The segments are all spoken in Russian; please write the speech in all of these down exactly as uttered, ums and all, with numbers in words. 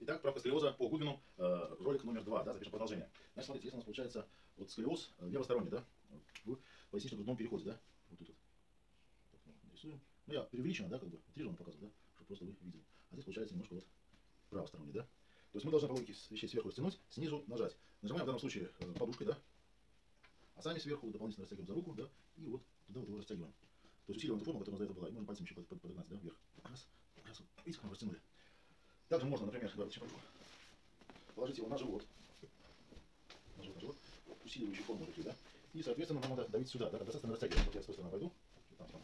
Итак, справка склероза по Гудвину, э, ролик номер два, да, запишем продолжение. Значит, смотрите, если у нас получается вот склероз левосторонний, да, в пояснично-грудном переходе, да, вот тут вот. Так, ну, нарисуем. Ну, я преувеличенно, да, как бы, три же он показывает, да, чтобы просто вы видели. А здесь получается немножко вот правосторонний, да. То есть мы должны по логике вещей сверху растянуть, снизу нажать. Нажимаем в данном случае э, подушкой, да, а сами сверху дополнительно растягиваем за руку, да, и вот туда вот его растягиваем. То есть усиливаем ту форму, которая у нас до этого была, и можно пальцем еще подогнать, да, вверх. Раз, раз, видите, как мы растянули. Также можно, например, положить его на живот, на живот, на живот, усиливающую форму руки, да, и, соответственно, нам надо давить сюда, да, достаточно растягиваем. Вот я с той стороны пойду, там, там,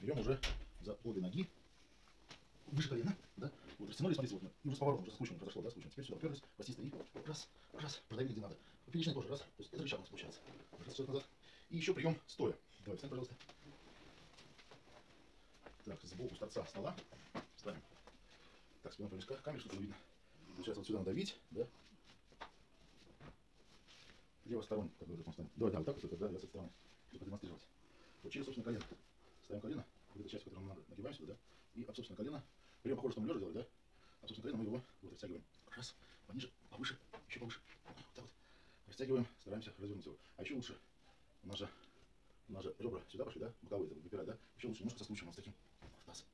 берем уже за обе ноги, выше колена, да, вот, растянули, смотрите, вот, ну, с поворотом уже скучно произошло, да, скучно, теперь сюда уперлись, пластисто, и раз, раз, продавили где надо, поперечный тоже, раз, то есть это рычаг у нас получается, раз, назад, и еще прием стоя, давай, встань, пожалуйста, так, сбоку с торца стола, встанем. Так, спина по вискам, камеру что-то видно. Сейчас вот сюда надо давить, да? Левосторонний, как бы, давай, да, вот так вот, да, я с этой стороны, чтобы продемонстрировать. Вот через, собственно, колено. Ставим колено, вот эта часть, которую нам надо, нагибаем сюда, да? И об, собственно, колено, прям похоже, что мы лежа делали, да? Об, собственно, колено мы его вот растягиваем. Раз, пониже, повыше, еще повыше. Вот так вот. Растягиваем, стараемся развернуть его. А еще лучше, у нас же, у нас же ребра сюда пошли, да? Боковые, там, выпирать, да? Еще лучше немножко соскучим, вот с таким, в таз.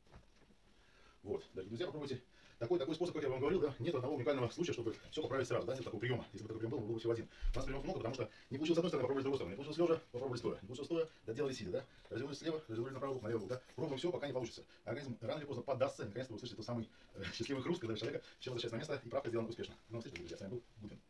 Вот, дорогие друзья, попробуйте. Такой, такой способ, как я вам говорил, да, нет одного уникального случая, чтобы все поправить сразу, да, нет такого приема. Если бы такой прием был, было бы всего один. У нас приемов много, потому что не получилось с одной стороны, попробовали с другой стороны. Не получилось лежа, попробовали стоя. Не получилось стоя, доделали сидя, да. Развернулись слева, развернули на правую руку, на левую руку, да. Пробуем все, пока не получится. Организм рано или поздно поддастся, наконец-то вы услышите тот самый э, счастливый хруст, когда человека все возвращается на место и правка сделана успешно. Ну, встречи, друзья, с вами был Гудвин.